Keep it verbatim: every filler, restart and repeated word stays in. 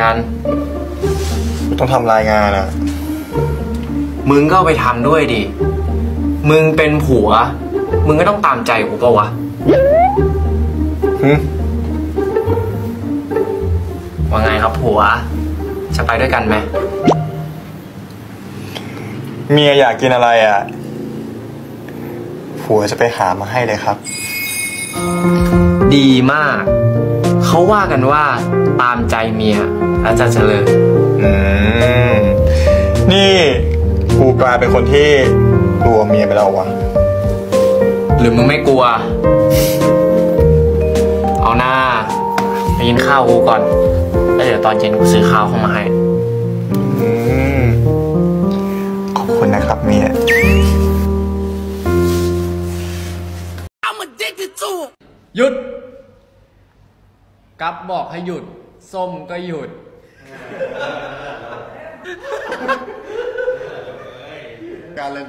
งานต้องทำรายงานอะมึงก็ไปทำด้วยดิมึงเป็นผัวมึงก็ต้องตามใจกูเปล่าวะว่าไงครับผัวจะไปด้วยกันไหมเมียอยากกินอะไรอ่ะผัวจะไปหามาให้เลยครับดีมากเขาว่ากันว่าตามใจเมียอาจารย์เฉลิมอืมนี่กูกลายเป็นคนที่กลัวเมียไปแล้ววะหรือมึงไม่กลัวเอาหน้าไปกินข้าวกูก่อนแล้วเดี๋ยวตอนเย็นกูซื้อข้าวเข้ามาให้ขอบคุณนะครับเมียหยุดกับบอกให้หยุดส้มก็หยุดการเล่น